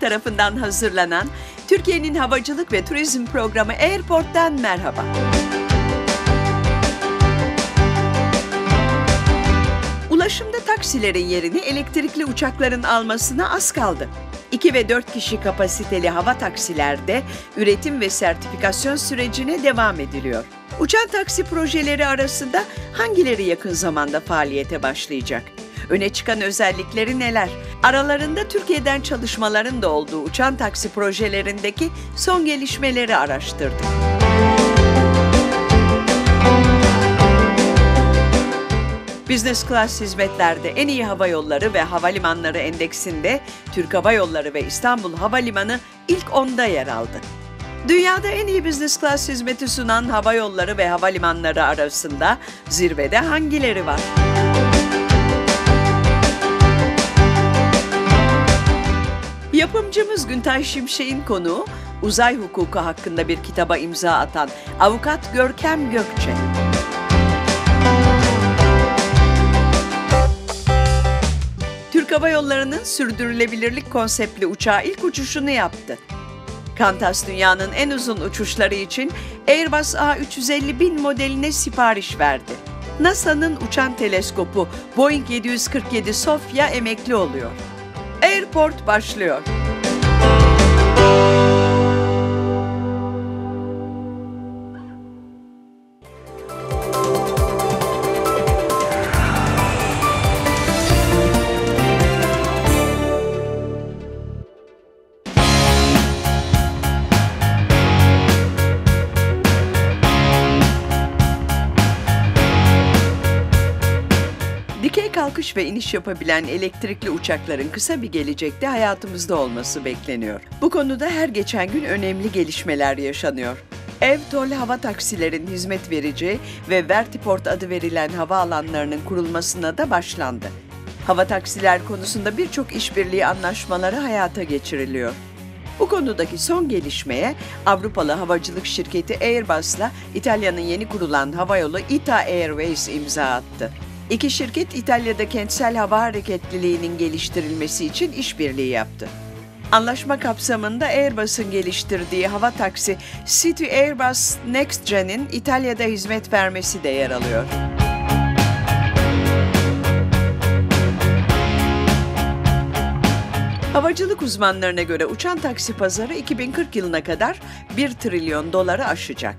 Tarafından hazırlanan Türkiye'nin havacılık ve turizm programı Airport'tan merhaba. Ulaşımda taksilerin yerini elektrikli uçakların almasına az kaldı. 2 ve 4 kişi kapasiteli hava taksilerde üretim ve sertifikasyon sürecine devam ediliyor. Uçan taksi projeleri arasında hangileri yakın zamanda faaliyete başlayacak? Öne çıkan özellikleri neler? Aralarında Türkiye'den çalışmaların da olduğu uçan taksi projelerindeki son gelişmeleri araştırdık. Business Class hizmetlerde en iyi hava yolları ve havalimanları endeksinde Türk Hava Yolları ve İstanbul Havalimanı ilk 10'da yer aldı. Dünyada en iyi Business Class hizmeti sunan hava yolları ve havalimanları arasında zirvede hangileri var? Yapımcımız Güntay Şimşek'in konuğu, uzay hukuku hakkında bir kitaba imza atan avukat Görkem Gökçe. Türk Hava Yolları'nın sürdürülebilirlik konseptli uçağı ilk uçuşunu yaptı. Qantas dünyanın en uzun uçuşları için Airbus A350-1000 modeline sipariş verdi. NASA'nın uçan teleskopu Boeing 747 Sofia emekli oluyor. Airport başlıyor. Kalkış ve iniş yapabilen elektrikli uçakların kısa bir gelecekte hayatımızda olması bekleniyor. Bu konuda her geçen gün önemli gelişmeler yaşanıyor. Ev-Tol hava taksilerin hizmet vereceği ve Vertiport adı verilen hava alanlarının kurulmasına da başlandı. Hava taksiler konusunda birçok işbirliği anlaşmaları hayata geçiriliyor. Bu konudaki son gelişmeye Avrupalı havacılık şirketi Airbus'la İtalya'nın yeni kurulan havayolu ITA Airways imza attı. İki şirket İtalya'da kentsel hava hareketliliğinin geliştirilmesi için işbirliği yaptı. Anlaşma kapsamında Airbus'un geliştirdiği hava taksi City Airbus Next Gen'in İtalya'da hizmet vermesi de yer alıyor. Havacılık uzmanlarına göre uçan taksi pazarı 2040 yılına kadar 1 trilyon doları aşacak.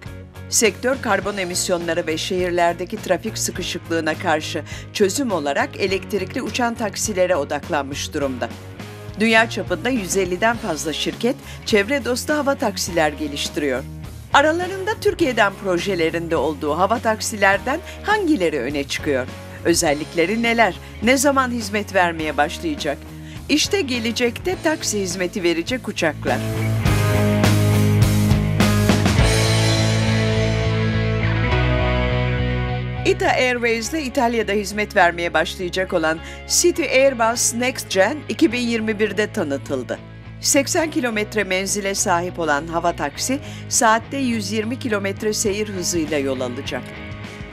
Sektör karbon emisyonları ve şehirlerdeki trafik sıkışıklığına karşı çözüm olarak elektrikli uçan taksilere odaklanmış durumda. Dünya çapında 150'den fazla şirket çevre dostu hava taksiler geliştiriyor. Aralarında Türkiye'den projelerinde olduğu hava taksilerden hangileri öne çıkıyor? Özellikleri neler? Ne zaman hizmet vermeye başlayacak? İşte gelecekte taksi hizmeti verecek uçaklar. ITA Airways'le İtalya'da hizmet vermeye başlayacak olan City Airbus Next Gen 2021'de tanıtıldı. 80 kilometre menzile sahip olan hava taksi, saatte 120 kilometre seyir hızıyla yol alacak.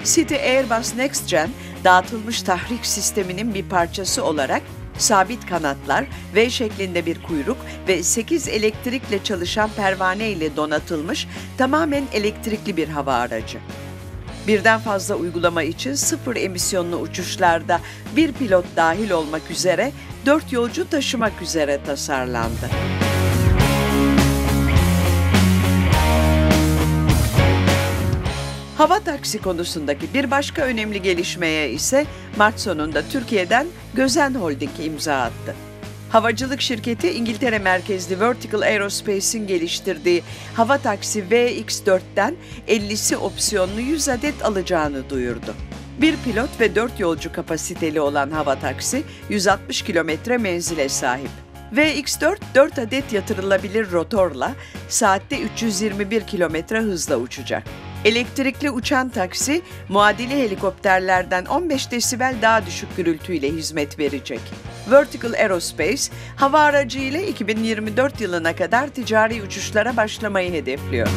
City Airbus Next Gen, dağıtılmış tahrik sisteminin bir parçası olarak sabit kanatlar, V şeklinde bir kuyruk ve 8 elektrikle çalışan pervane ile donatılmış tamamen elektrikli bir hava aracı. Birden fazla uygulama için sıfır emisyonlu uçuşlarda bir pilot dahil olmak üzere 4 yolcu taşımak üzere tasarlandı. Hava taksi konusundaki bir başka önemli gelişmeye ise Mart sonunda Türkiye'den Gözen Holding imza attı. Havacılık şirketi İngiltere merkezli Vertical Aerospace'in geliştirdiği hava taksi VX4'ten 50'si opsiyonlu 100 adet alacağını duyurdu. Bir pilot ve 4 yolcu kapasiteli olan hava taksi 160 kilometre menzile sahip. VX4, 4 adet yatırılabilir rotorla saatte 321 kilometre hızla uçacak. Elektrikli uçan taksi, muadili helikopterlerden 15 desibel daha düşük gürültüyle hizmet verecek. Vertical Aerospace, hava aracı ile 2024 yılına kadar ticari uçuşlara başlamayı hedefliyor.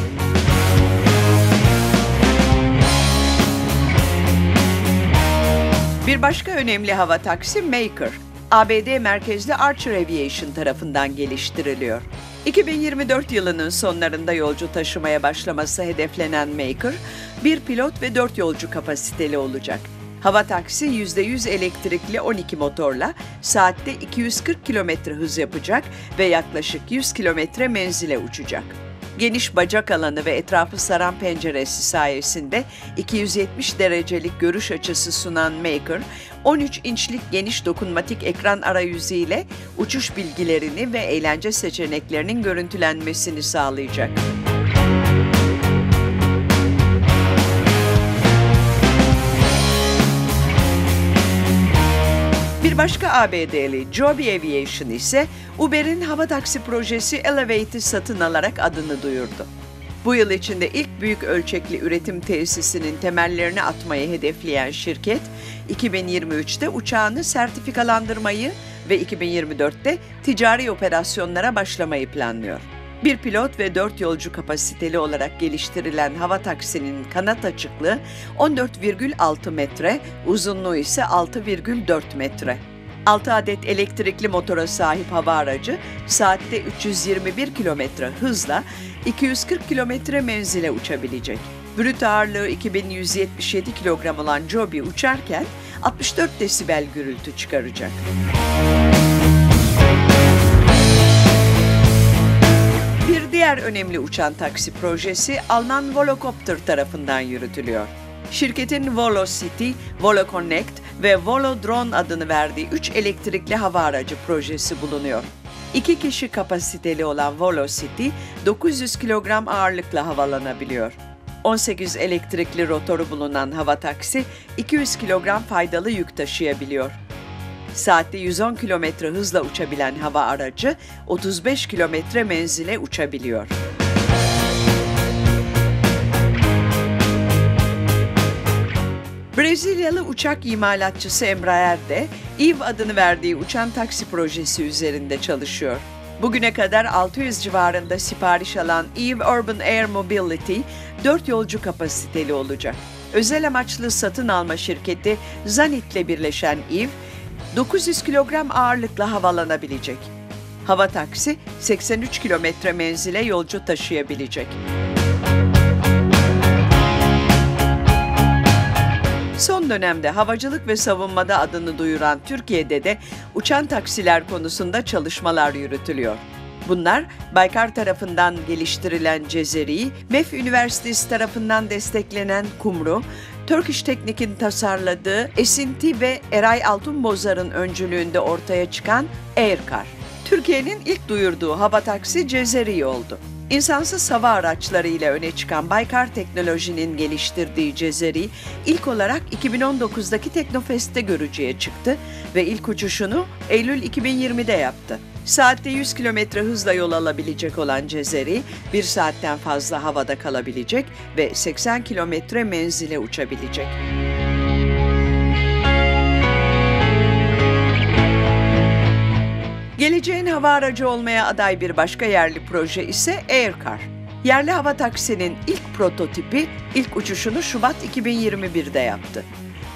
Bir başka önemli hava taksi Maker, ABD merkezli Archer Aviation tarafından geliştiriliyor. 2024 yılının sonlarında yolcu taşımaya başlaması hedeflenen Maker, bir pilot ve 4 yolcu kapasiteli olacak. Hava taksi %100 elektrikli 12 motorla saatte 240 km hız yapacak ve yaklaşık 100 km menzile uçacak. Geniş bacak alanı ve etrafı saran penceresi sayesinde 270 derecelik görüş açısı sunan Maker, 13 inçlik geniş dokunmatik ekran arayüzüyle uçuş bilgilerini ve eğlence seçeneklerinin görüntülenmesini sağlayacak. Bir başka ABD'li Joby Aviation ise Uber'in hava taksi projesi Elevate'i satın alarak adını duyurdu. Bu yıl içinde ilk büyük ölçekli üretim tesisinin temellerini atmayı hedefleyen şirket, 2023'te uçağını sertifikalandırmayı ve 2024'te ticari operasyonlara başlamayı planlıyor. Bir pilot ve 4 yolcu kapasiteli olarak geliştirilen hava taksinin kanat açıklığı 14,6 metre, uzunluğu ise 6,4 metre. 6 adet elektrikli motora sahip hava aracı saatte 321 kilometre hızla 240 kilometre menzile uçabilecek. Brüt ağırlığı 2177 kilogram olan Joby uçarken 64 desibel gürültü çıkaracak. Diğer önemli uçan taksi projesi Alman Volocopter tarafından yürütülüyor. Şirketin VoloCity, VoloConnect ve VoloDrone adını verdiği 3 elektrikli hava aracı projesi bulunuyor. 2 kişi kapasiteli olan VoloCity, 900 kilogram ağırlıkla havalanabiliyor. 18 elektrikli rotoru bulunan hava taksi, 200 kilogram faydalı yük taşıyabiliyor. Saatte 110 km hızla uçabilen hava aracı 35 km menzile uçabiliyor. Brezilyalı uçak imalatçısı Embraer de Eve adını verdiği uçan taksi projesi üzerinde çalışıyor. Bugüne kadar 600 civarında sipariş alan Eve Urban Air Mobility 4 yolcu kapasiteli olacak. Özel amaçlı satın alma şirketi Zanit'le birleşen Eve, 900 kilogram ağırlıkla havalanabilecek. Hava taksi 83 kilometre menzile yolcu taşıyabilecek. Son dönemde havacılık ve savunmada adını duyuran Türkiye'de de uçan taksiler konusunda çalışmalar yürütülüyor. Bunlar Baykar tarafından geliştirilen Cezeri, MEF Üniversitesi tarafından desteklenen Kumru, Turkish Technic'in tasarladığı Esinti ve Eray Altunbozar'ın öncülüğünde ortaya çıkan Air Car. Türkiye'nin ilk duyurduğu hava taksi Cezeri oldu. İnsansız hava araçlarıyla öne çıkan Baykar Teknoloji'nin geliştirdiği Cezeri, ilk olarak 2019'daki Teknofest'te görücüye çıktı ve ilk uçuşunu Eylül 2020'de yaptı. Saatte 100 kilometre hızla yol alabilecek olan Cezeri, 1 saatten fazla havada kalabilecek ve 80 kilometre menzile uçabilecek. Geleceğin hava aracı olmaya aday bir başka yerli proje ise Air Car. Yerli hava taksinin ilk prototipi, ilk uçuşunu Şubat 2021'de yaptı.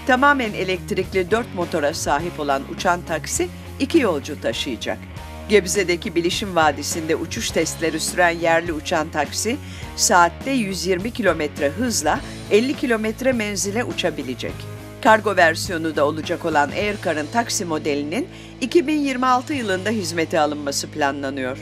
Tamamen elektrikli 4 motora sahip olan uçan taksi 2 yolcu taşıyacak. Gebze'deki Bilişim Vadisi'nde uçuş testleri süren yerli uçan taksi, saatte 120 kilometre hızla 50 kilometre menzile uçabilecek. Kargo versiyonu da olacak olan Air Car'ın taksi modelinin 2026 yılında hizmete alınması planlanıyor.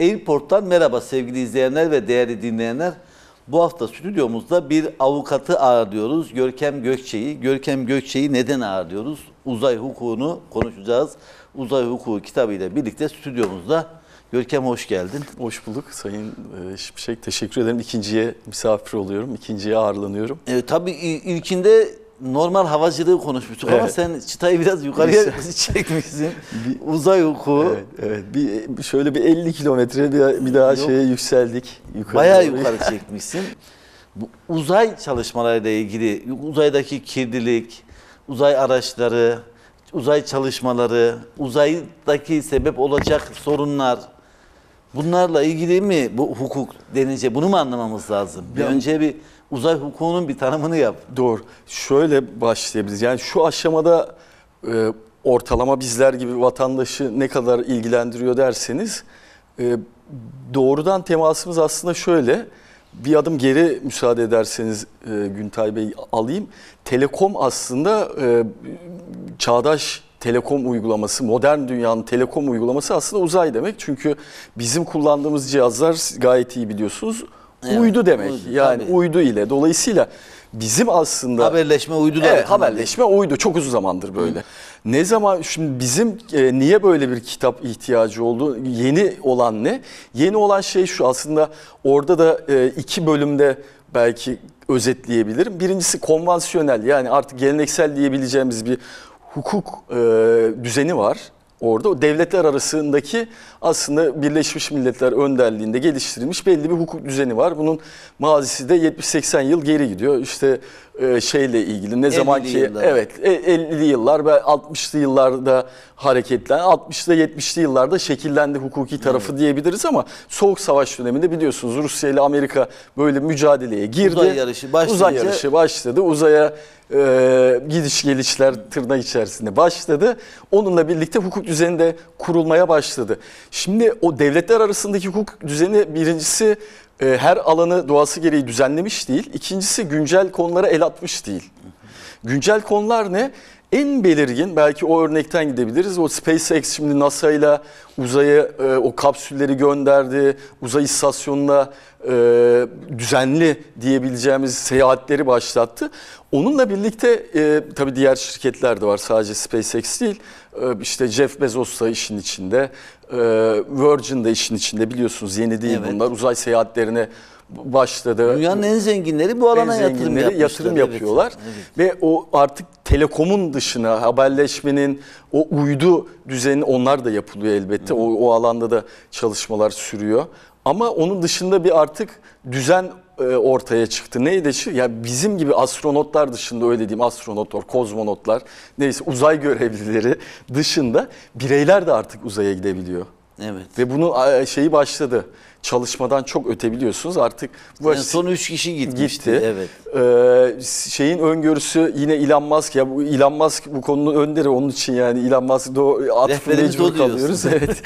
Airport'tan merhaba sevgili izleyenler ve değerli dinleyenler. Bu hafta stüdyomuzda bir avukatı ağırlıyoruz, Görkem Gökçe'yi. Görkem Gökçe'yi neden ağırlıyoruz? Uzay hukukunu konuşacağız. Uzay hukuku kitabıyla birlikte stüdyomuzda. Görkem hoş geldin. Hoş bulduk Sayın Şimşek. Teşekkür ederim. İkinciye misafir oluyorum. İkinciye ağırlanıyorum. Tabii ilkinde normal havacılığı konuşmuştuk, evet, ama sen çıtayı biraz yukarıya çekmişsin. Uzay hukuku. Evet, evet. Şöyle bir 50 kilometre bir daha şeye yükseldik. Bayağı yukarı çekmişsin. Bu uzay çalışmalarıyla ilgili, uzaydaki kirlilik, uzay araçları, uzay çalışmaları, uzaydaki sebep olacak sorunlar, bunlarla ilgili mi bu hukuk denince bunu mu anlamamız lazım? Önce bir uzay hukukunun bir tanımını yap. Doğru. Şöyle başlayabiliriz. Yani şu aşamada ortalama bizler gibi vatandaşı ne kadar ilgilendiriyor derseniz, doğrudan temasımız aslında şöyle. Bir adım geri müsaade ederseniz Güntay Bey alayım. Telekom aslında çağdaş telekom uygulaması, modern dünyanın telekom uygulaması aslında uzay demek. Çünkü bizim kullandığımız cihazlar gayet iyi biliyorsunuz. Evet, uydu demek. Uydu, yani tabii, uydu ile. Dolayısıyla bizim aslında... Haberleşme uydu. Evet, haberleşme uydu. Çok uzun zamandır böyle. Hı. Ne zaman şimdi bizim niye böyle bir kitap ihtiyacı oldu? Yeni olan ne? Yeni olan şey şu aslında, orada da iki bölümde belki özetleyebilirim. Birincisi konvansiyonel, yani artık geleneksel diyebileceğimiz bir hukuk düzeni var. Orada devletler arasındaki aslında Birleşmiş Milletler önderliğinde geliştirilmiş belli bir hukuk düzeni var. Bunun mazisi de 70-80 yıl geri gidiyor. İşte şeyle ilgili ne zaman ki yıllar. Evet, 50'li yıllar ve 60'lı yıllarda hareketlendi. 60'lı 70'li yıllarda şekillendi hukuki tarafı, evet, diyebiliriz ama Soğuk Savaş döneminde biliyorsunuz Rusya ile Amerika böyle mücadeleye girdi. Uzay yarışı başladı. Uzaya gidiş gelişler tırnak içerisinde başladı. Onunla birlikte hukuk düzeni de kurulmaya başladı. Şimdi o devletler arasındaki hukuk düzeni birincisi her alanı doğası gereği düzenlemiş değil. İkincisi güncel konulara el atmış değil. Güncel konular ne? En belirgin, belki o örnekten gidebiliriz. O SpaceX şimdi NASA ile uzaya o kapsülleri gönderdi. Uzay istasyonuna düzenli diyebileceğimiz seyahatleri başlattı. Onunla birlikte tabii diğer şirketler de var, sadece SpaceX değil. İşte Jeff Bezos da işin içinde, Virgin de işin içinde, biliyorsunuz yeni değil, evet, bunlar uzay seyahatlerine başladı. Dünyanın en zenginleri bu alana yatırım yapıyorlar. Evet. Ve o artık telekomun dışına haberleşmenin, o uydu düzeni, onlar da yapılıyor elbette. O alanda da çalışmalar sürüyor. Ama onun dışında bir artık düzen ortaya çıktı. Neydi? Ya bizim gibi astronotlar dışında, öyle diyeyim, astronotlar, kozmonotlar, neyse uzay görevlileri dışında bireyler de artık uzaya gidebiliyor. Evet. Ve bunu başladı. Çalışmadan çok ötebiliyorsunuz artık. Bu yani son 3 kişi gitti. Evet. Şeyin öngörüsü yine Elon Musk. Ya bu Elon Musk bu konunun önderi, onun için yani Elon Musk'ı atfı mecbur kalıyoruz. Evet.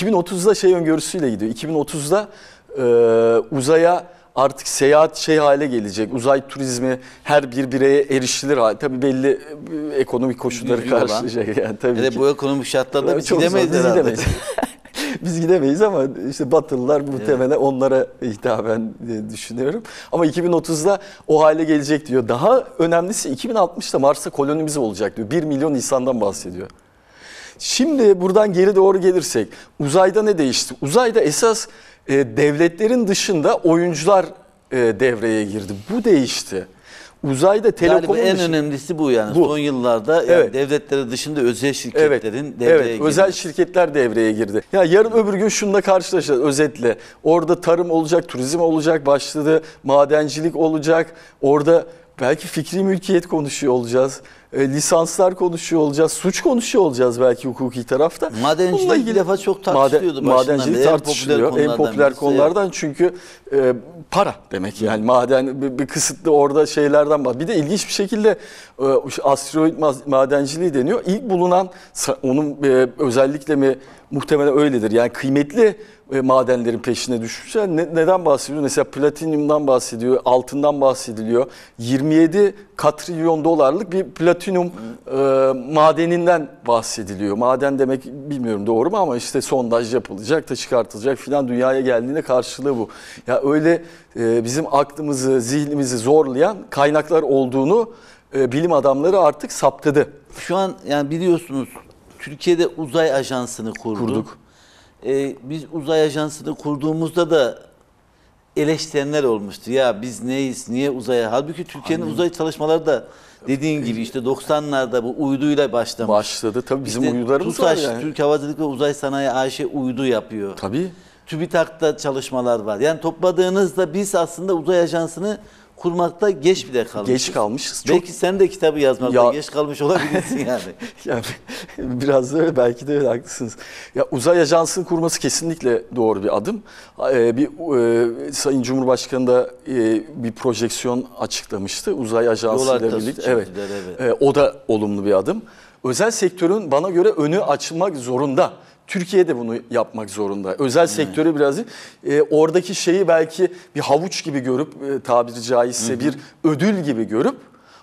2030'da şey öngörüsüyle gidiyor. 2030'da uzaya artık seyahat hale gelecek. Uzay turizmi her bir bireye erişilir hale. Tabii belli ekonomik koşulları karşılayacak. Yani tabii ki. Bu ekonomik şartlarda biz gidemeyiz herhalde. Biz gidemeyiz ama işte Batılılar muhtemelen, evet, onlara hitaben düşünüyorum. Ama 2030'da o hale gelecek diyor. Daha önemlisi 2060'da Mars'a kolonimiz olacak diyor. 1 milyon insandan bahsediyor. Şimdi buradan geri doğru gelirsek uzayda ne değişti? Uzayda esas devletlerin dışında oyuncular devreye girdi. Bu değişti. Uzayda telekomun en önemlisi bu yani. Bu. Son yıllarda yani, evet, devletleri dışında özel şirketlerin, evet, devreye, evet, girdi. Özel şirketler devreye girdi. Ya yarın öbür gün şununla karşılaşacağız özetle. Orada tarım olacak, turizm olacak, başladı, madencilik olacak. Orada belki fikri mülkiyet konuşuyor olacağız. Lisanslar konuşuyor olacağız, suç konuşuyor olacağız belki hukuki tarafta. Madencilik ilgili defa çok tartışılıyordu başından. Madencilik tartışılıyor. En popüler konulardan çünkü para demek yani, maden bir kısıtlı orada şeylerden var. Bir de ilginç bir şekilde asteroid madenciliği deniyor. İlk bulunan, onun özellikle mi muhtemelen öyledir. Yani kıymetli madenlerin peşine düşmüşler. Neden bahsediyor? Mesela platinyumdan bahsediyor, altından bahsediliyor. 27 katrilyon dolarlık bir platinyum madeninden bahsediliyor. Maden demek bilmiyorum doğru mu ama işte sondaj yapılacak da çıkartılacak filan, dünyaya geldiğinde karşılığı bu. Ya öyle bizim aklımızı, zihnimizi zorlayan kaynaklar olduğunu bilim adamları artık saptadı. Şu an yani biliyorsunuz Türkiye'de uzay ajansını kurduk. Biz uzay ajansını kurduğumuzda da eleştirenler olmuştu. Ya biz neyiz, niye uzaya? Halbuki Türkiye'nin uzay çalışmaları da dediğin gibi işte 90'larda bu uyduyla başlamış. Başladı tabii, bizim işte uydularımız TUSAŞ, var yani. Türk Havacılık ve Uzay Sanayi AŞ uydu yapıyor. Tabii. TÜBİTAK'ta çalışmalar var. Yani topladığınızda biz aslında uzay ajansını kurmakta geç bile kalmışız. Geç kalmışız. Belki çok... sen de kitabı yazmakta ya... geç kalmış olabilirsin yani. Yani biraz da öyle, belki de öyle, haklısınız. Ya uzay ajansının kurması kesinlikle doğru bir adım. Sayın Cumhurbaşkanı da bir projeksiyon açıklamıştı uzay ajansıyla birlikte. Evet. O da olumlu bir adım. Özel sektörün bana göre önü açılmak zorunda. Türkiye de bunu yapmak zorunda. Özel sektörü biraz oradaki şeyi belki bir havuç gibi görüp, tabiri caizse bir ödül gibi görüp,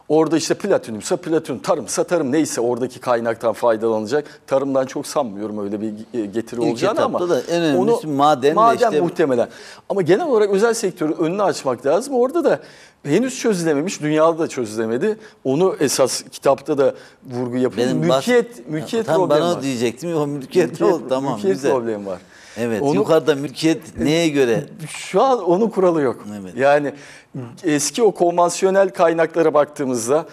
orada işte platinyumsa platinyum, tarımsa tarım, neyse oradaki kaynaktan faydalanacak. Tarımdan çok sanmıyorum öyle bir getiri olacağını ama. İlk etapta da en önemlisi maden işte... muhtemelen. Ama genel olarak özel sektörün önünü açmak lazım. Orada da henüz çözülememiş, dünyada da çözülemedi. Onu esas kitapta da vurgu yapıyor. Mülkiyet problemi var. Tam bana diyecektim. O mülkiyet oldu. Tamam, mülkiyet problemi var. Evet, onu, yukarıda mülkiyet neye göre? Şu an onun kuralı yok. Evet. Yani eski o konvansiyonel kaynaklara baktığımızda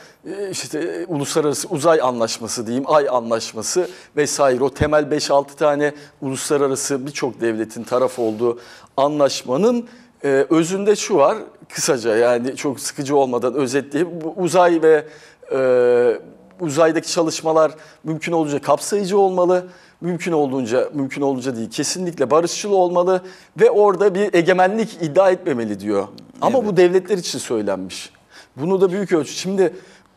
işte uluslararası uzay anlaşması diyeyim, ay anlaşması vesaire, o temel 5-6 tane uluslararası birçok devletin taraf olduğu anlaşmanın özünde şu var kısaca, yani çok sıkıcı olmadan özetleyip uzay ve uzaydaki çalışmalar mümkün olunca kapsayıcı olmalı. Mümkün olduğunca değil, kesinlikle barışçıl olmalı ve orada bir egemenlik iddia etmemeli diyor. Ama evet, bu devletler için söylenmiş. Bunu da büyük ölçü. Şimdi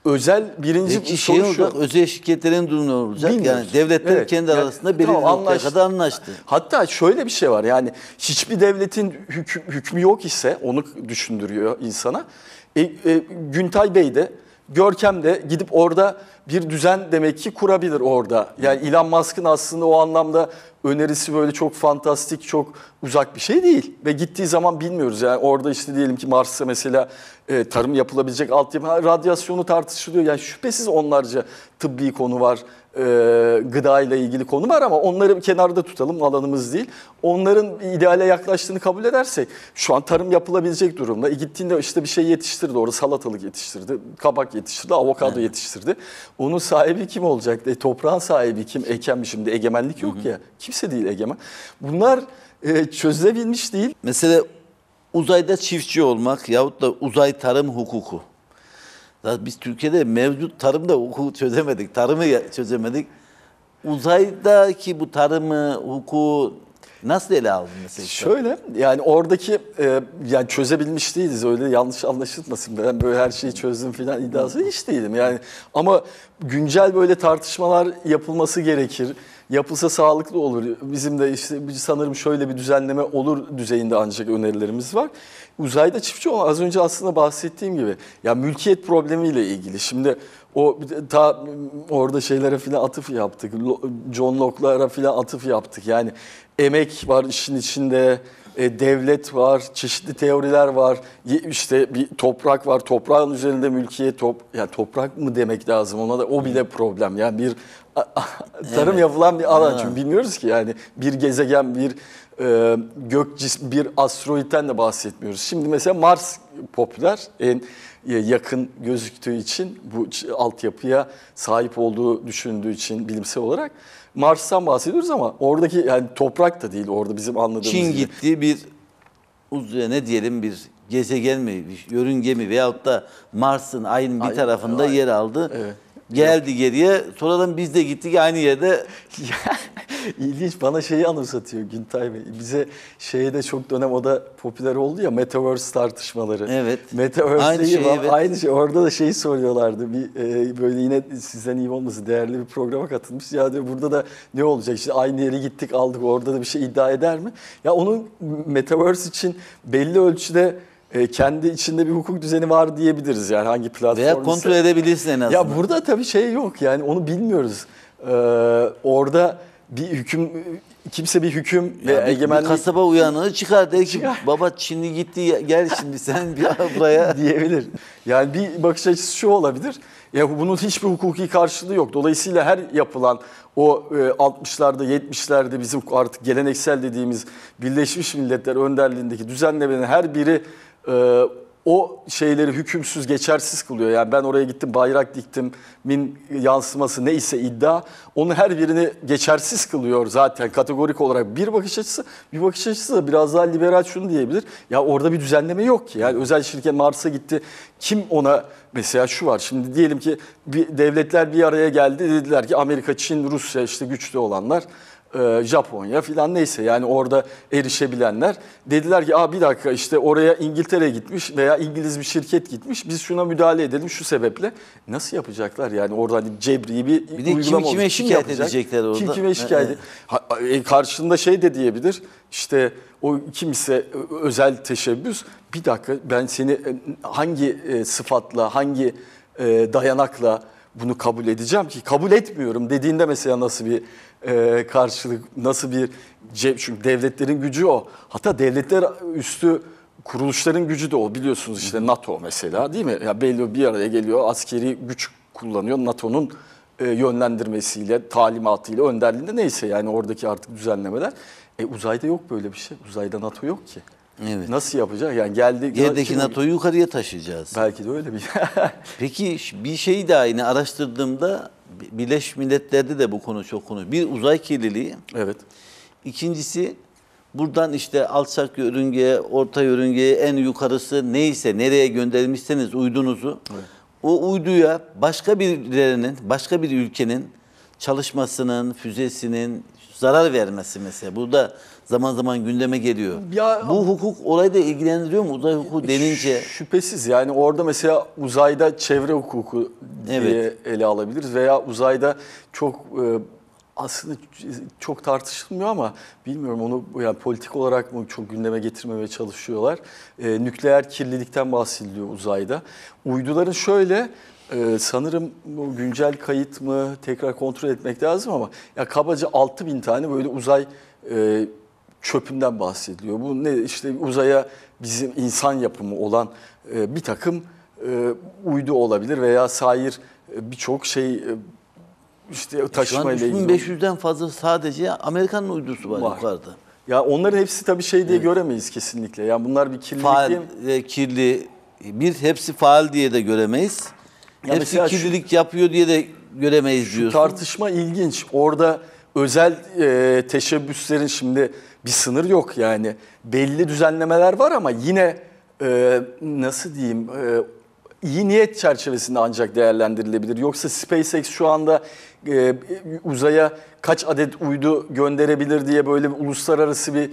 özel birinci peki, soru şey şu. Özel şirketlerin durumu olacak. Bilmiyorum. Yani devletler kendi arasında yani, belirli kadar anlaştı. Hatta şöyle bir şey var, yani hiçbir devletin hükmü yok ise onu düşündürüyor insana. Güntay Bey de Görkem de gidip orada bir düzen demek ki kurabilir orada. Yani Elon Musk'ın aslında o anlamda önerisi böyle çok fantastik, çok uzak bir şey değil. Ve gittiği zaman bilmiyoruz. Yani orada işte diyelim ki Mars'ta mesela tarım yapılabilecek altyapı, radyasyonu tartışılıyor. Yani şüphesiz onlarca tıbbi konu var, gıdayla ilgili konu var ama onları kenarda tutalım, alanımız değil. Onların ideale yaklaştığını kabul edersek şu an tarım yapılabilecek durumda. Gittiğinde işte bir şey yetiştirdi orada, salatalık yetiştirdi, kabak yetiştirdi, avokado yetiştirdi. Onun sahibi kim olacak? Toprağın sahibi kim? Eken mi şimdi? Egemenlik yok ya. Kimse değil egemen. Bunlar çözülebilmiş değil. Mesela uzayda çiftçi olmak yahut da uzay tarım hukuku. Biz Türkiye'de mevcut tarımda hukuku çözemedik. Tarımı çözemedik. Uzaydaki bu tarımı, hukuku nasıl ele aldın mesela? Şöyle, yani oradaki yani çözebilmiş değiliz, öyle yanlış anlaşılmasın. Ben böyle her şeyi çözdüm falan iddiası hiç değilim. Yani ama güncel böyle tartışmalar yapılması gerekir. Yapılsa sağlıklı olur. Bizim de işte sanırım şöyle bir düzenleme olur düzeyinde ancak önerilerimiz var. Uzayda çiftçi olan, az önce aslında bahsettiğim gibi, ya mülkiyet problemiyle ilgili. Şimdi o ta orada şeylere filan atıf yaptık. John Locke'lara filan atıf yaptık. Yani emek var işin içinde, devlet var, çeşitli teoriler var. İşte bir toprak var. Toprağın üzerinde mülkiyet, yani toprak mı demek lazım ona da, o bile problem. Yani bir tarım yapılan bir alan, çünkü bilmiyoruz ki yani bir gezegen, bir gök cismi, bir asteroitten de bahsetmiyoruz. Şimdi mesela Mars popüler, en yakın gözüktüğü için, bu altyapıya sahip olduğu düşündüğü için bilimsel olarak Mars'tan bahsediyoruz ama oradaki yani toprak da değil orada bizim anladığımız Çin gibi. Çin gittiği bir ne diyelim, bir gezegen mi, bir yörünge mi veyahut da Mars'ın ayın bir tarafında yer aldı. Evet. Geldi geriye, sonradan biz de gittik aynı yerde İlginç, bana şeyi anımsatıyor Güntay Bey. Bize şeyde çok dönem o da popüler oldu ya, Metaverse tartışmaları. Evet. Metaverse aynı şey, evet. Aynı şey. Orada da şeyi soruyorlardı. Böyle yine sizden iyi olması değerli bir programa katılmış. Ya diyor, burada da ne olacak? İşte aynı yere gittik aldık. Orada da bir şey iddia eder mi? Ya onun Metaverse için belli ölçüde kendi içinde bir hukuk düzeni var diyebiliriz yani, hangi platform veya kontrol edebilirsin en azından. Ya burada tabii şey yok yani, onu bilmiyoruz. Orada bir hüküm, kimse bir hüküm ya ve egemenlik... kasaba uyanığı çıkar der ki baba Çinli gitti, gel şimdi sen bir buraya diyebilir. Yani bir bakış açısı şu olabilir. Ya bunun hiçbir hukuki karşılığı yok. Dolayısıyla her yapılan o 60'larda 70'lerde bizim artık geleneksel dediğimiz Birleşmiş Milletler önderliğindeki düzenlemenin her biri o şeyleri hükümsüz, geçersiz kılıyor. Yani ben oraya gittim, bayrak diktim, min yansıması neyse iddia, onun her birini geçersiz kılıyor zaten kategorik olarak. Bir bakış açısı, bir bakış açısı da biraz daha liberal şunu diyebilir. Ya orada bir düzenleme yok ki. Yani özel şirket Mars'a gitti. Kim ona, mesela şu var. Şimdi diyelim ki bir devletler bir araya geldi. Dediler ki Amerika, Çin, Rusya, işte güçlü olanlar, Japonya filan neyse yani orada erişebilenler dediler ki bir dakika işte oraya İngiltere gitmiş veya İngiliz bir şirket gitmiş, biz şuna müdahale edelim şu sebeple. Nasıl yapacaklar yani? Oradan cebri bir uygulama olacak. Kim kime şikayet edecekler orada? Kim kime şikayet karşında şey de diyebilir işte, o kimse özel teşebbüs, bir dakika ben seni hangi sıfatla, hangi dayanakla bunu kabul edeceğim ki, kabul etmiyorum dediğinde mesela nasıl bir karşılık, nasıl bir cep, çünkü devletlerin gücü o. Hatta devletler üstü kuruluşların gücü de o, biliyorsunuz işte NATO mesela, değil mi? Ya belli bir araya geliyor, askeri güç kullanıyor NATO'nun yönlendirmesiyle, talimatıyla, önderliğinde neyse yani oradaki artık düzenlemeler. Uzayda yok böyle bir şey, uzayda NATO yok ki. Evet. Nasıl yapacak? Yani geldi, yerdeki NATO'yu yukarıya taşıyacağız. Belki de öyle bir. Peki bir şey daha yine araştırdığımda Birleşmiş Milletler'de de bu konu çok konu. Bir, uzay kirliliği. Evet. İkincisi, buradan işte alçak yörüngeye, orta yörüngeye, en yukarısı neyse nereye göndermişseniz uydunuzu, evet, o uyduya başka birilerinin, başka bir ülkenin çalışmasının, füzesinin zarar vermesi mesela. Burada zaman zaman gündeme geliyor. Ya, bu hukuk olayı da ilgilendiriyor mu? Uzay hukuku denince. Şüphesiz yani orada mesela uzayda çevre hukuku diye, evet, ele alabiliriz veya uzayda çok aslında çok tartışılmıyor ama bilmiyorum onu yani politik olarak mı çok gündeme getirmemeye çalışıyorlar. Nükleer kirlilikten bahsediliyor uzayda. Uyduların şöyle... sanırım bu güncel kayıt mı, tekrar kontrol etmek lazım ama ya kabaca 6.000 tane böyle uzay çöpünden bahsediliyor. Bu ne işte, uzaya bizim insan yapımı olan bir takım uydu olabilir veya sair birçok şey işte taşımayla ilgili. 3500'den fazla sadece Amerikan uydusu var yukarıda. Ya onların hepsi tabii şey diye, evet, göremeyiz kesinlikle. Yani bunlar bir kirlilik kirli bir hepsi faal diye de göremeyiz. Ya hepsi kirlilik yapıyor diye de göremeyiz diyorsun. Tartışma ilginç. Orada özel teşebbüslerin şimdi bir sınır yok yani. Belli düzenlemeler var ama yine nasıl diyeyim, iyi niyet çerçevesinde ancak değerlendirilebilir. Yoksa SpaceX şu anda uzaya kaç adet uydu gönderebilir diye böyle bir uluslararası bir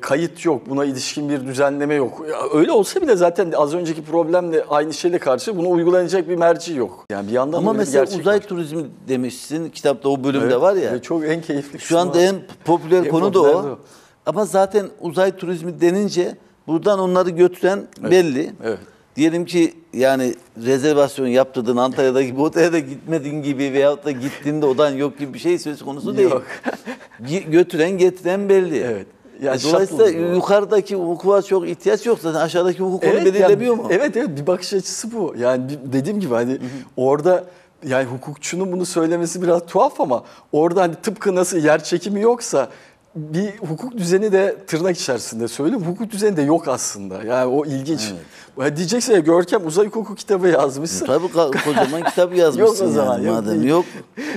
kayıt yok, buna ilişkin bir düzenleme yok. Ya öyle olsa bile zaten az önceki problemle aynı şeyle karşı bunu uygulanacak bir merci yok. Yani bir yandan ama mesela uzay turizmi demişsin, kitapta o bölümde, evet, var ya. Çok en keyifli. Şu anda en popüler konu da o. Ama zaten uzay turizmi denince buradan onları götüren, evet, belli. Evet. Diyelim ki yani rezervasyon yaptırdın, Antalya'da gibi otelde gitmedin gibi veyahut da gittiğinde odan yok gibi bir şey söz konusu değil. Yok. Götüren getiren belli. Evet. Yani dolayısıyla yukarıdaki hukuka çok ihtiyaç yok zaten, aşağıdaki hukuk onu, evet, belirlemiyor yani, mu? Evet, evet, bir bakış açısı bu. Yani dediğim gibi hani orada yani hukukçunun bunu söylemesi biraz tuhaf ama orada hani tıpkı nasıl yer çekimi yoksa bir hukuk düzeni de, tırnak içerisinde söyleyeyim, hukuk düzeni de yok aslında. Yani o ilginç. Evet. Diyeceksin ya Görkem uzay hukuku kitabı yazmışsın. Tabii kocaman kitabı yazmışsın. Yok o zaman. Yani, madem yok.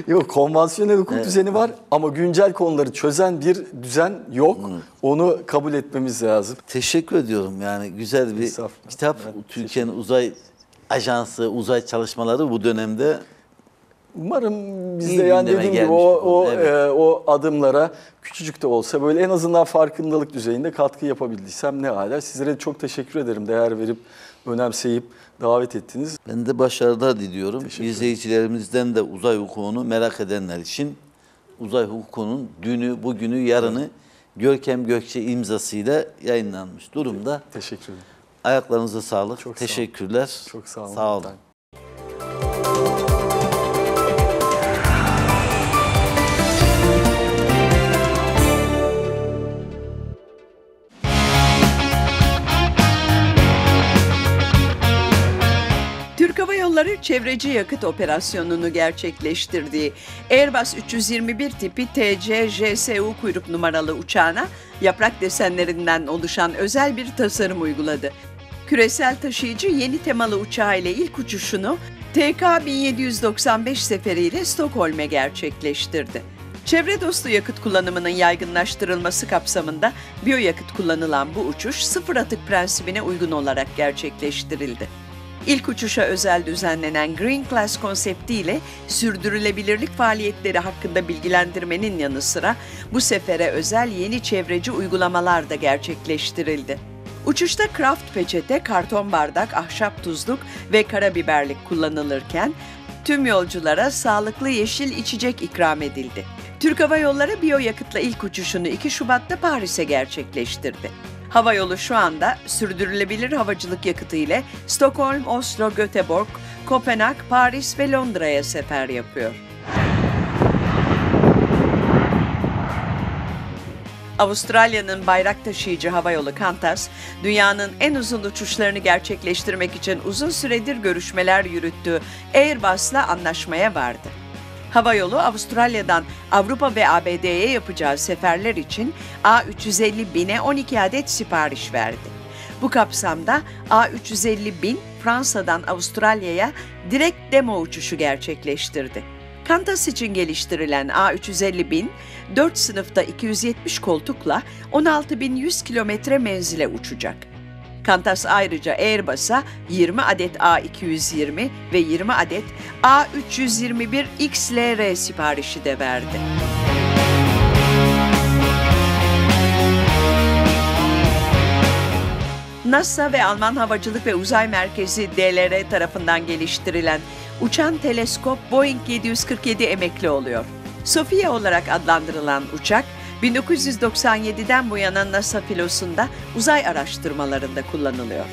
Yok, konvansiyonel hukuk, evet, düzeni var ama güncel konuları çözen bir düzen yok. Evet. Onu kabul etmemiz lazım. Teşekkür ediyorum yani, güzel bir kitap. Türkiye'nin uzay ajansı, uzay çalışmaları bu dönemde Umarım biz de yani dediğim gibi o adımlara küçücük de olsa böyle en azından farkındalık düzeyinde katkı yapabildiysem ne hala. Sizlere çok teşekkür ederim, değer verip önemseyip davet ettiniz. Ben de başarılar diliyorum. İzleyicilerimizden de uzay hukukunu merak edenler için uzay hukukunun dünü, bugünü, yarını Görkem Gökçe imzasıyla yayınlanmış durumda. Teşekkür ederim. Ayaklarınıza sağlık. Çok teşekkürler. Sağ olun. Çok sağ olun. Sağ olun. Çevreci yakıt operasyonunu gerçekleştirdiği Airbus 321 tipi TC-JSU kuyruk numaralı uçağına yaprak desenlerinden oluşan özel bir tasarım uyguladı. Küresel taşıyıcı yeni temalı uçağı ile ilk uçuşunu TK-1795 seferiyle Stockholm'e gerçekleştirdi. Çevre dostu yakıt kullanımının yaygınlaştırılması kapsamında biyoyakıt kullanılan bu uçuş sıfır atık prensibine uygun olarak gerçekleştirildi. İlk uçuşa özel düzenlenen Green Class konseptiyle sürdürülebilirlik faaliyetleri hakkında bilgilendirmenin yanı sıra bu sefere özel yeni çevreci uygulamalar da gerçekleştirildi. Uçuşta kraft peçete, karton bardak, ahşap tuzluk ve karabiberlik kullanılırken tüm yolculara sağlıklı yeşil içecek ikram edildi. Türk Hava Yolları biyoyakıtla ilk uçuşunu 2 Şubat'ta Paris'e gerçekleştirdi. Havayolu şu anda sürdürülebilir havacılık yakıtı ile Stockholm, Oslo, Göteborg, Kopenhag, Paris ve Londra'ya sefer yapıyor. Avustralya'nın bayrak taşıyıcı havayolu Qantas, dünyanın en uzun uçuşlarını gerçekleştirmek için uzun süredir görüşmeler yürüttüğü Airbus'la anlaşmaya vardı. Havayolu Avustralya'dan Avrupa ve ABD'ye yapacağı seferler için A350.000'e 12 adet sipariş verdi. Bu kapsamda A350.000 Fransa'dan Avustralya'ya direkt demo uçuşu gerçekleştirdi. Qantas için geliştirilen A350.000, 4 sınıfta 270 koltukla 16.100 kilometre menzile uçacak. Qantas ayrıca Airbus'a 20 adet A220 ve 20 adet A321XLR siparişi de verdi. NASA ve Alman Havacılık ve Uzay Merkezi DLR tarafından geliştirilen uçan teleskop Boeing 747 emekli oluyor. Sofia olarak adlandırılan uçak, 1997'den bu yana NASA filosunda uzay araştırmalarında kullanılıyor.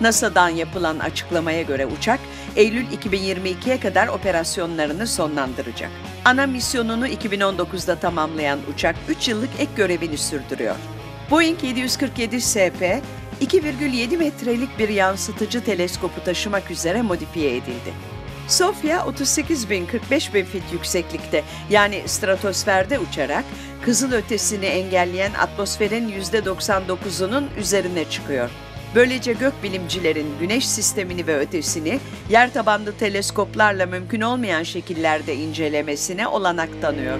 NASA'dan yapılan açıklamaya göre uçak, Eylül 2022'ye kadar operasyonlarını sonlandıracak. Ana misyonunu 2019'da tamamlayan uçak 3 yıllık ek görevini sürdürüyor. Boeing 747 SP, 2,7 metrelik bir yansıtıcı teleskopu taşımak üzere modifiye edildi. Sofia 38.000-45.000 fit yükseklikte yani stratosferde uçarak kızılötesini engelleyen atmosferin %99'unun üzerine çıkıyor. Böylece gökbilimcilerin güneş sistemini ve ötesini yer tabanlı teleskoplarla mümkün olmayan şekillerde incelemesine olanak tanıyor.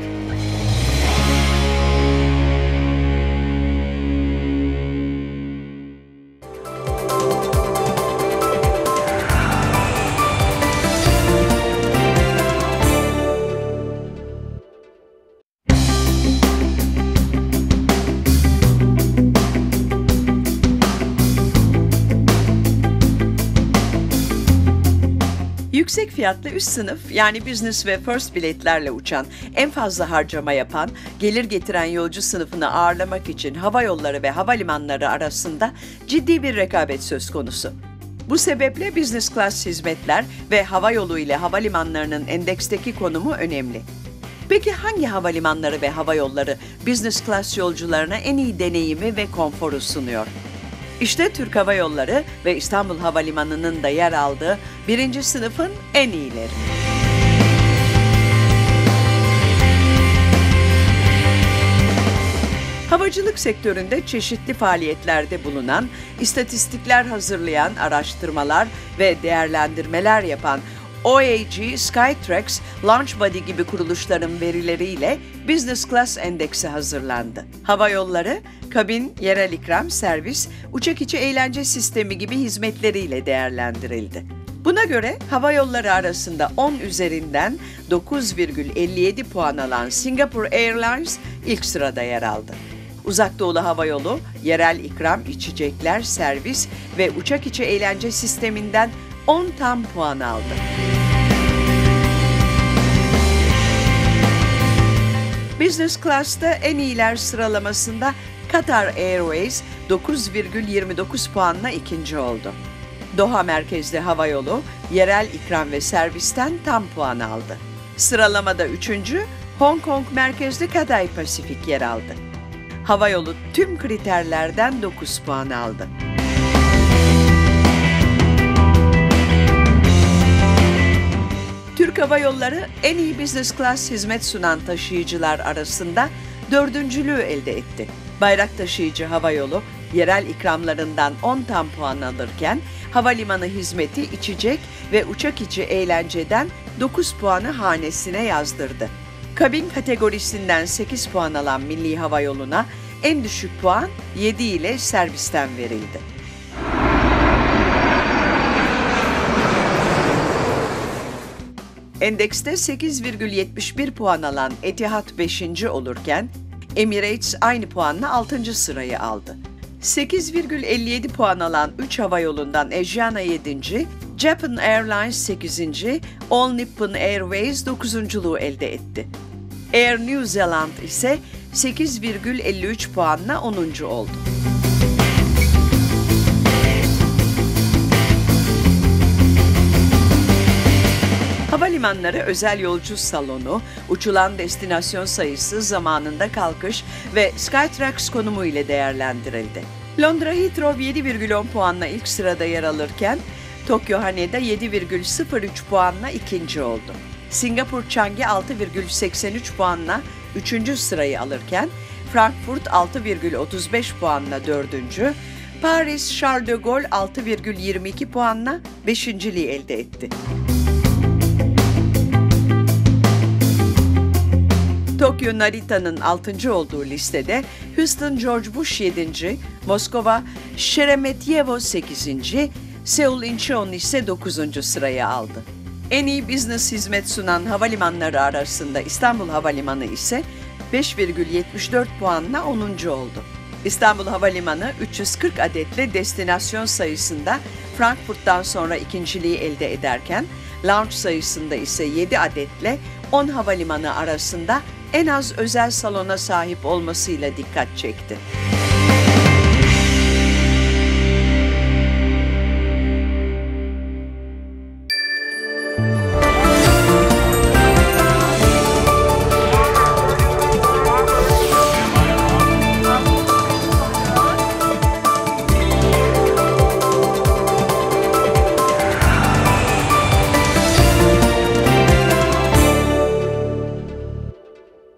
Yüksek fiyatlı üst sınıf yani business ve first biletlerle uçan, en fazla harcama yapan, gelir getiren yolcu sınıfını ağırlamak için hava yolları ve havalimanları arasında ciddi bir rekabet söz konusu. Bu sebeple business class hizmetler ve hava yolu ile havalimanlarının endeksteki konumu önemli. Peki hangi havalimanları ve hava yolları business class yolcularına en iyi deneyimi ve konforu sunuyor? İşte Türk Hava Yolları ve İstanbul Havalimanı'nın da yer aldığı 1. sınıfın en iyileri. Havacılık sektöründe çeşitli faaliyetlerde bulunan, istatistikler hazırlayan, araştırmalar ve değerlendirmeler yapan OAG, Skytrax, Launchbody gibi kuruluşların verileriyle Business Class Endeksi hazırlandı. Hava yolları, kabin, yerel ikram, servis, uçak içi eğlence sistemi gibi hizmetleriyle değerlendirildi. Buna göre hava yolları arasında 10 üzerinden 9,57 puan alan Singapore Airlines ilk sırada yer aldı. Uzak Doğulu Havayolu, yerel ikram, içecekler, servis ve uçak içi eğlence sisteminden 10 tam puan aldı. Business Class'ta en iyiler sıralamasında Qatar Airways 9,29 puanla ikinci oldu. Doha merkezli havayolu, yerel ikram ve servisten tam puan aldı. Sıralamada üçüncü, Hong Kong merkezli Cathay Pacific yer aldı. Havayolu tüm kriterlerden 9 puan aldı. Türk Hava Yolları en iyi business class hizmet sunan taşıyıcılar arasında dördüncülüğü elde etti. Bayrak taşıyıcı havayolu yerel ikramlarından 10 tam puan alırken havalimanı hizmeti, içecek ve uçak içi eğlenceden 9 puanı hanesine yazdırdı. Kabin kategorisinden 8 puan alan Milli Hava Yolu'na en düşük puan 7 ile servisten verildi. Endekste 8,71 puan alan Etihad 5. olurken Emirates aynı puanla 6. sırayı aldı. 8,57 puan alan 3 havayolundan Asiana 7. Japan Airlines 8. All Nippon Airways 9.'luğu elde etti. Air New Zealand ise 8,53 puanla 10. oldu. Havalimanları özel yolcu salonu, uçulan destinasyon sayısı, zamanında kalkış ve Skytrax konumu ile değerlendirildi. Londra Heathrow 7,10 puanla ilk sırada yer alırken Tokyo Haneda 7,03 puanla ikinci oldu. Singapur Changi 6,83 puanla 3. sırayı alırken Frankfurt 6,35 puanla 4. Paris Charles de Gaulle 6,22 puanla 5.liği elde etti. Tokyo Narita'nın 6. olduğu listede Houston George Bush 7. Moskova Sheremetyevo 8. Seul Incheon ise 9. sırayı aldı. En iyi business hizmet sunan havalimanları arasında İstanbul Havalimanı ise 5,74 puanla 10. oldu. İstanbul Havalimanı 340 adetli destinasyon sayısında Frankfurt'tan sonra ikinciliği elde ederken lounge sayısında ise 7 adetle 10 havalimanı arasında en az özel salona sahip olmasıyla dikkat çekti.